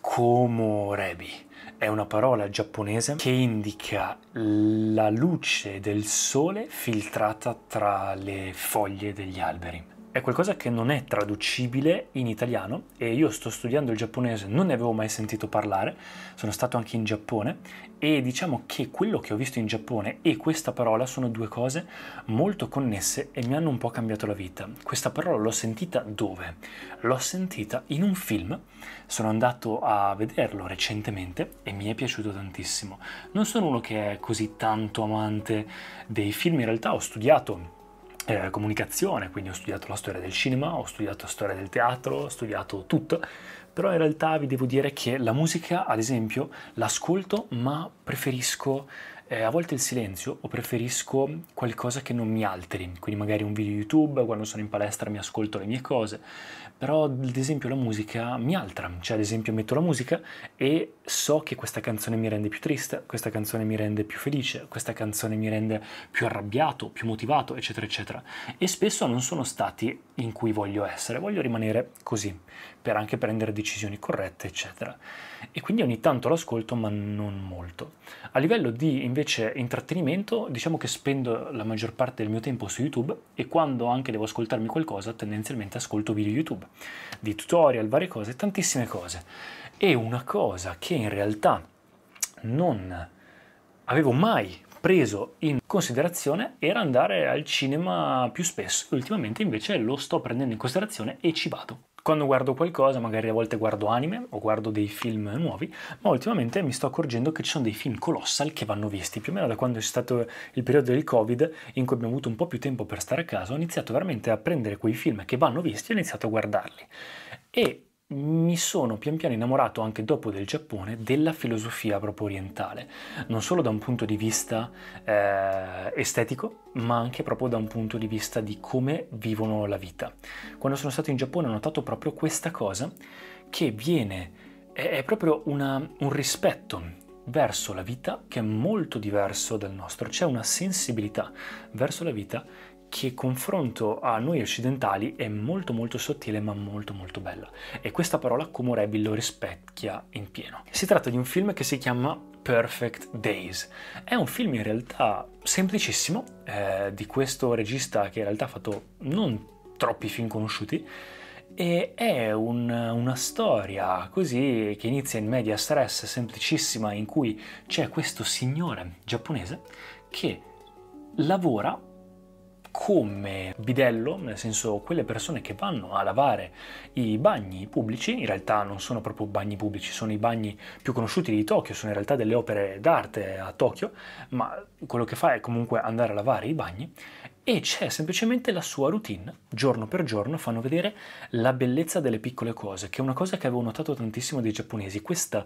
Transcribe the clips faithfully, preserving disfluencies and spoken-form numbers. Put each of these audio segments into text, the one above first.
Komorebi. È una parola giapponese che indica la luce del sole filtrata tra le foglie degli alberi. È qualcosa che non è traducibile in italiano e io sto studiando il giapponese, non ne avevo mai sentito parlare, sono stato anche in Giappone e diciamo che quello che ho visto in Giappone e questa parola sono due cose molto connesse e mi hanno un po' cambiato la vita. Questa parola l'ho sentita dove? L'ho sentita in un film, sono andato a vederlo recentemente e mi è piaciuto tantissimo. Non sono uno che è così tanto amante dei film, in realtà ho studiato Eh, comunicazione, quindi ho studiato la storia del cinema, ho studiato la storia del teatro, ho studiato tutto, però in realtà vi devo dire che la musica, ad esempio, l'ascolto, ma preferisco eh, a volte il silenzio o preferisco qualcosa che non mi alteri, quindi magari un video YouTube, quando sono in palestra mi ascolto le mie cose, però ad esempio la musica mi altera, cioè ad esempio metto la musica e so che questa canzone mi rende più triste, questa canzone mi rende più felice, questa canzone mi rende più arrabbiato, più motivato, eccetera, eccetera. E spesso non sono stati in cui voglio essere, voglio rimanere così, per anche prendere decisioni corrette, eccetera. E quindi ogni tanto l'ascolto, ma non molto. A livello di, invece, intrattenimento, diciamo che spendo la maggior parte del mio tempo su YouTube e quando anche devo ascoltarmi qualcosa, tendenzialmente ascolto video YouTube, di tutorial, varie cose, tantissime cose. E una cosa che in realtà non avevo mai preso in considerazione era andare al cinema più spesso. Ultimamente invece lo sto prendendo in considerazione e ci vado. Quando guardo qualcosa, magari a volte guardo anime o guardo dei film nuovi, ma ultimamente mi sto accorgendo che ci sono dei film colossal che vanno visti. Più o meno da quando è stato il periodo del Covid, in cui abbiamo avuto un po' più tempo per stare a casa, ho iniziato veramente a prendere quei film che vanno visti e ho iniziato a guardarli. E mi sono pian piano innamorato anche dopo del Giappone della filosofia proprio orientale, non solo da un punto di vista eh, estetico, ma anche proprio da un punto di vista di come vivono la vita. Quando sono stato in Giappone ho notato proprio questa cosa che viene, è, è proprio una, un rispetto verso la vita che è molto diverso dal nostro, c'è una sensibilità verso la vita che confronto a noi occidentali è molto molto sottile ma molto molto bella e questa parola Komorebi lo rispecchia in pieno. Si tratta di un film che si chiama Perfect Days, è un film in realtà semplicissimo eh, di questo regista che in realtà ha fatto non troppi film conosciuti e è un, una storia così che inizia in media stress semplicissima in cui c'è questo signore giapponese che lavora come bidello, nel senso quelle persone che vanno a lavare i bagni pubblici, in realtà non sono proprio bagni pubblici, sono i bagni più conosciuti di Tokyo, sono in realtà delle opere d'arte a Tokyo, ma quello che fa è comunque andare a lavare i bagni e c'è semplicemente la sua routine, giorno per giorno fanno vedere la bellezza delle piccole cose, che è una cosa che avevo notato tantissimo dei giapponesi, questa,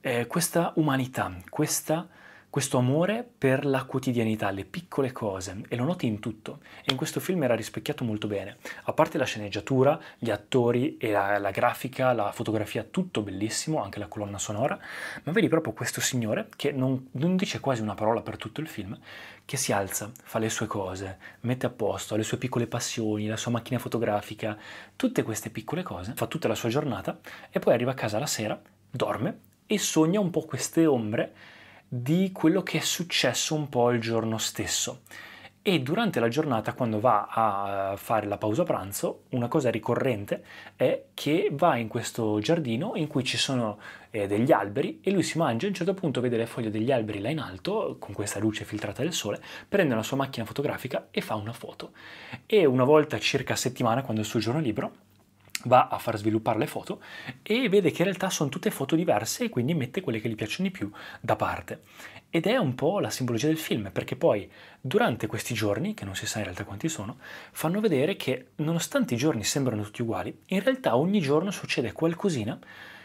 eh, questa umanità, questa questo amore per la quotidianità, le piccole cose, e lo noti in tutto, e in questo film era rispecchiato molto bene, a parte la sceneggiatura, gli attori, e la, la grafica, la fotografia, tutto bellissimo, anche la colonna sonora, ma vedi proprio questo signore, che non, non dice quasi una parola per tutto il film, che si alza, fa le sue cose, mette a posto le sue piccole passioni, la sua macchina fotografica, tutte queste piccole cose, fa tutta la sua giornata, e poi arriva a casa la sera, dorme, e sogna un po' queste ombre, di quello che è successo un po' il giorno stesso e durante la giornata quando va a fare la pausa pranzo una cosa ricorrente è che va in questo giardino in cui ci sono eh, degli alberi e lui si mangia, a un certo punto vede le foglie degli alberi là in alto con questa luce filtrata del sole, prende la sua macchina fotografica e fa una foto e una volta circa a settimana quando è il suo giorno libero va a far sviluppare le foto e vede che in realtà sono tutte foto diverse e quindi mette quelle che gli piacciono di più da parte. Ed è un po' la simbologia del film, perché poi durante questi giorni, che non si sa in realtà quanti sono, fanno vedere che nonostante i giorni sembrano tutti uguali, in realtà ogni giorno succede qualcosina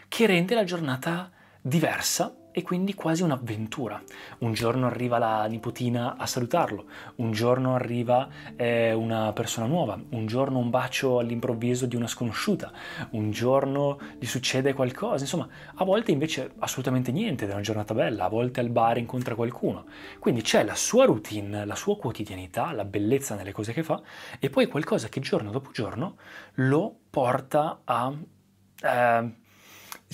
che rende la giornata diversa e quindi quasi un'avventura. Un giorno arriva la nipotina a salutarlo, un giorno arriva eh, una persona nuova, un giorno un bacio all'improvviso di una sconosciuta, un giorno gli succede qualcosa, insomma, a volte invece assolutamente niente, è una giornata bella, a volte al bar incontra qualcuno. Quindi c'è la sua routine, la sua quotidianità, la bellezza nelle cose che fa e poi qualcosa che giorno dopo giorno lo porta a... Eh,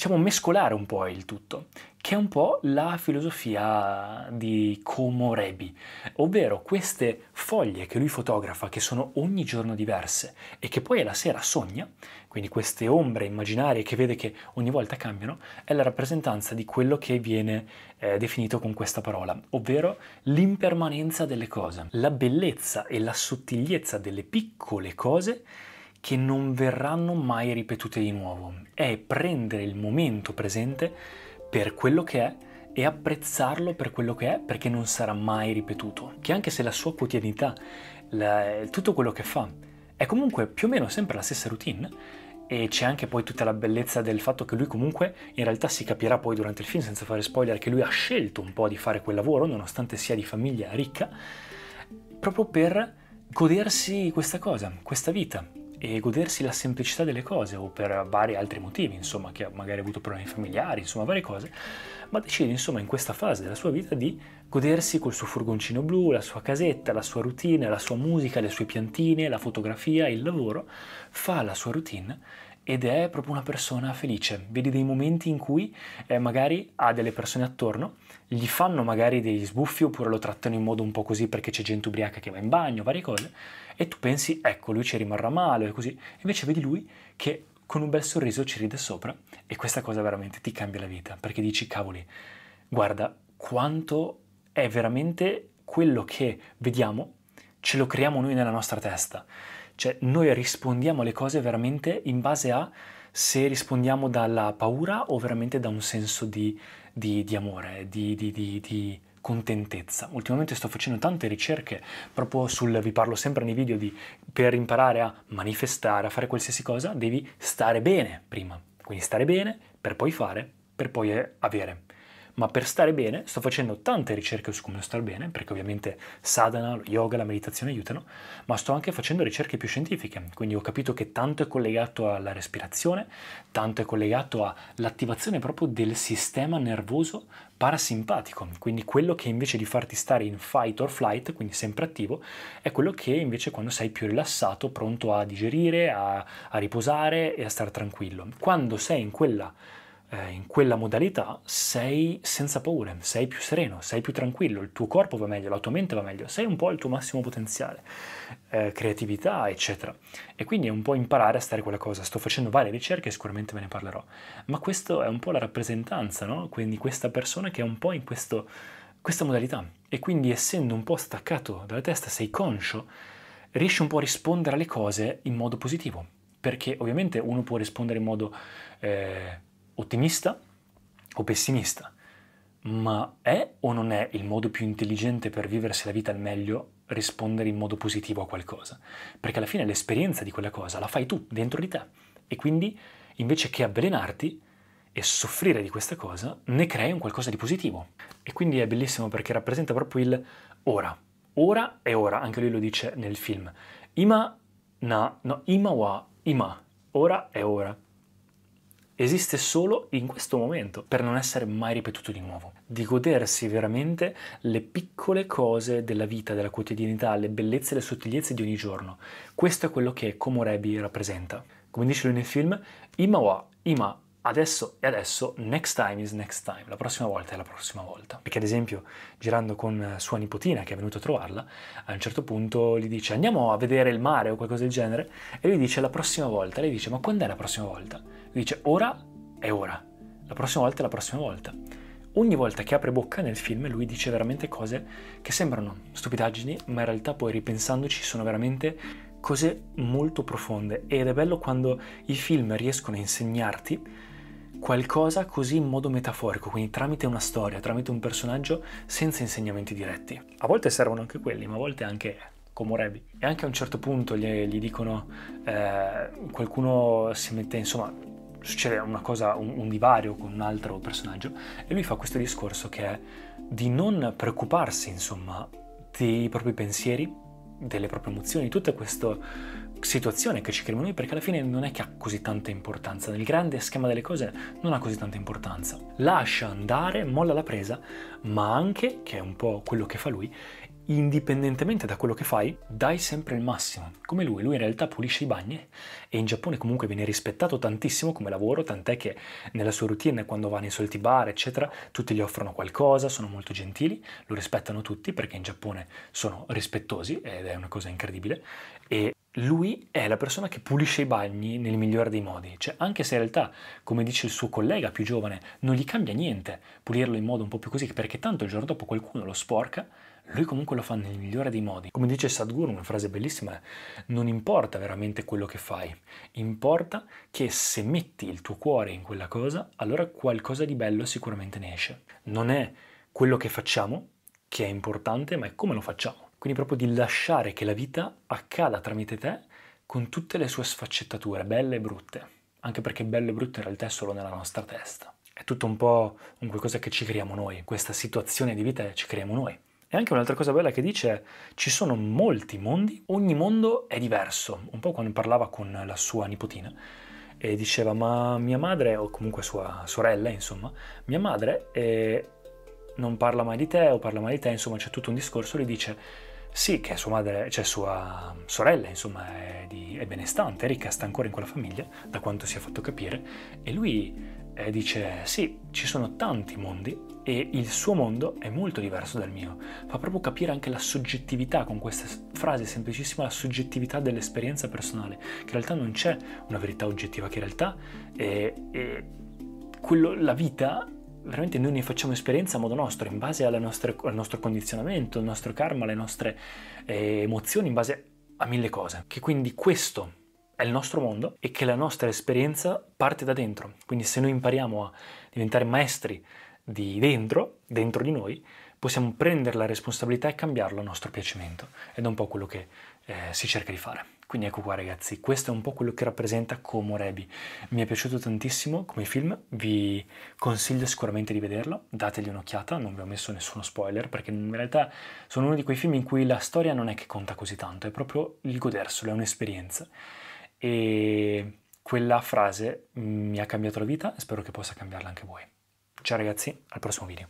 diciamo, mescolare un po' il tutto, che è un po' la filosofia di Komorebi, ovvero queste foglie che lui fotografa, che sono ogni giorno diverse e che poi alla sera sogna, quindi queste ombre immaginarie che vede che ogni volta cambiano, è la rappresentanza di quello che viene eh, definito con questa parola, ovvero l'impermanenza delle cose, la bellezza e la sottigliezza delle piccole cose che non verranno mai ripetute di nuovo. È prendere il momento presente per quello che è e apprezzarlo per quello che è, perché non sarà mai ripetuto. Che anche se la sua quotidianità, la, tutto quello che fa, è comunque più o meno sempre la stessa routine, e c'è anche poi tutta la bellezza del fatto che lui comunque, in realtà si capirà poi durante il film, senza fare spoiler, che lui ha scelto un po' di fare quel lavoro, nonostante sia di famiglia ricca, proprio per godersi questa cosa, questa vita, e godersi la semplicità delle cose, o per vari altri motivi, insomma, che ha magari avuto problemi familiari, insomma varie cose, ma decide insomma in questa fase della sua vita di godersi col suo furgoncino blu, la sua casetta, la sua routine, la sua musica, le sue piantine, la fotografia, il lavoro, fa la sua routine ed è proprio una persona felice. Vedi dei momenti in cui eh, magari ha delle persone attorno, gli fanno magari degli sbuffi oppure lo trattano in modo un po' così perché c'è gente ubriaca che va in bagno, varie cose, e tu pensi, ecco, lui ci rimarrà male e così, invece vedi lui che con un bel sorriso ci ride sopra, e questa cosa veramente ti cambia la vita, perché dici, cavoli, guarda quanto è veramente quello che vediamo, ce lo creiamo noi nella nostra testa. Cioè, noi rispondiamo alle cose veramente in base a se rispondiamo dalla paura o veramente da un senso di, di, di amore, di, di, di, di contentezza. Ultimamente sto facendo tante ricerche proprio sul, vi parlo sempre nei video di, per imparare a manifestare, a fare qualsiasi cosa, devi stare bene prima. Quindi stare bene per poi fare, per poi avere. Ma per stare bene sto facendo tante ricerche su come star bene, perché ovviamente sadhana, lo yoga, la meditazione aiutano, ma sto anche facendo ricerche più scientifiche, quindi ho capito che tanto è collegato alla respirazione, tanto è collegato all'attivazione proprio del sistema nervoso parasimpatico, quindi quello che invece di farti stare in fight or flight, quindi sempre attivo, è quello che invece quando sei più rilassato, pronto a digerire, a, a riposare e a stare tranquillo. Quando sei in quella in quella modalità sei senza paure, sei più sereno, sei più tranquillo, il tuo corpo va meglio, la tua mente va meglio, sei un po' al tuo massimo potenziale, eh, creatività, eccetera. E quindi è un po' imparare a stare quella cosa. Sto facendo varie ricerche e sicuramente ve ne parlerò, ma questo è un po' la rappresentanza, no? Quindi questa persona che è un po' in questo, questa modalità, e quindi essendo un po' staccato dalla testa, sei conscio, riesci un po' a rispondere alle cose in modo positivo, perché ovviamente uno può rispondere in modo... Eh, ottimista o pessimista, ma è o non è il modo più intelligente per viversi la vita al meglio rispondere in modo positivo a qualcosa? Perché alla fine l'esperienza di quella cosa la fai tu, dentro di te, e quindi invece che avvelenarti e soffrire di questa cosa, ne crei un qualcosa di positivo. E quindi è bellissimo perché rappresenta proprio il ora, ora e ora, anche lui lo dice nel film. Ima, na, no, ima wa ima, ora e ora. Esiste solo in questo momento, per non essere mai ripetuto di nuovo. Di godersi veramente le piccole cose della vita, della quotidianità, le bellezze e le sottigliezze di ogni giorno. Questo è quello che Komorebi rappresenta. Come dice lui nel film, Ima wa ima, adesso e adesso, next time is next time, la prossima volta è la prossima volta. Perché ad esempio, girando con sua nipotina che è venuta a trovarla, a un certo punto gli dice andiamo a vedere il mare o qualcosa del genere, e lui dice la prossima volta, lei dice ma quando è la prossima volta? Dice ora è ora, la prossima volta è la prossima volta. Ogni volta che apre bocca nel film lui dice veramente cose che sembrano stupidaggini, ma in realtà poi ripensandoci sono veramente cose molto profonde, ed è bello quando i film riescono a insegnarti qualcosa così in modo metaforico, quindi tramite una storia, tramite un personaggio, senza insegnamenti diretti. A volte servono anche quelli, ma a volte anche... Komorebi. E anche a un certo punto gli, gli dicono eh, qualcuno si mette, insomma succede una cosa, un, un divario con un altro personaggio, e lui fa questo discorso che è di non preoccuparsi insomma dei propri pensieri, delle proprie emozioni, di tutta questa situazione che ci creiamo noi, perché alla fine non è che ha così tanta importanza, nel grande schema delle cose non ha così tanta importanza. Lascia andare, molla la presa, ma anche, che è un po' quello che fa lui, indipendentemente da quello che fai, dai sempre il massimo. Come lui, lui in realtà pulisce i bagni e in Giappone comunque viene rispettato tantissimo come lavoro, tant'è che nella sua routine, quando va nei soliti bar, eccetera, tutti gli offrono qualcosa, sono molto gentili, lo rispettano tutti perché in Giappone sono rispettosi ed è una cosa incredibile. E lui è la persona che pulisce i bagni nel migliore dei modi, cioè anche se in realtà, come dice il suo collega più giovane, non gli cambia niente pulirlo in modo un po' più così, perché tanto il giorno dopo qualcuno lo sporca, lui comunque lo fa nel migliore dei modi. Come dice Sadhguru, una frase bellissima, non importa veramente quello che fai, importa che se metti il tuo cuore in quella cosa, allora qualcosa di bello sicuramente ne esce. Non è quello che facciamo che è importante, ma è come lo facciamo. Quindi proprio di lasciare che la vita accada tramite te con tutte le sue sfaccettature, belle e brutte. Anche perché belle e brutte in realtà è solo nella nostra testa. È tutto un po' un qualcosa che ci creiamo noi, questa situazione di vita ci creiamo noi. E anche un'altra cosa bella che dice, ci sono molti mondi, ogni mondo è diverso. Un po' quando parlava con la sua nipotina e diceva, ma mia madre, o comunque sua sorella, insomma, mia madre eh, non parla mai di te o parla mai di te, insomma c'è tutto un discorso, lui dice... Sì, che sua madre, cioè sua sorella, insomma, è, di, è benestante, è ricca, sta ancora in quella famiglia, da quanto si è fatto capire, e lui eh, dice, sì, ci sono tanti mondi e il suo mondo è molto diverso dal mio. Fa proprio capire anche la soggettività, con questa frase semplicissima, la soggettività dell'esperienza personale, che in realtà non c'è una verità oggettiva, che in realtà è, è quello, la vita... Veramente noi ne facciamo esperienza a modo nostro, in base alle nostre, al nostro condizionamento, al nostro karma, alle nostre eh, emozioni, in base a mille cose. Che quindi questo è il nostro mondo e che la nostra esperienza parte da dentro. Quindi se noi impariamo a diventare maestri di dentro, dentro di noi, possiamo prendere la responsabilità e cambiarlo a nostro piacimento. Ed è un po' quello che eh, si cerca di fare. Quindi ecco qua ragazzi, questo è un po' quello che rappresenta Komorebi. Mi è piaciuto tantissimo come film, vi consiglio sicuramente di vederlo, dategli un'occhiata, non vi ho messo nessuno spoiler, perché in realtà sono uno di quei film in cui la storia non è che conta così tanto, è proprio il goderselo, è un'esperienza. E quella frase mi ha cambiato la vita e spero che possa cambiarla anche voi. Ciao ragazzi, al prossimo video.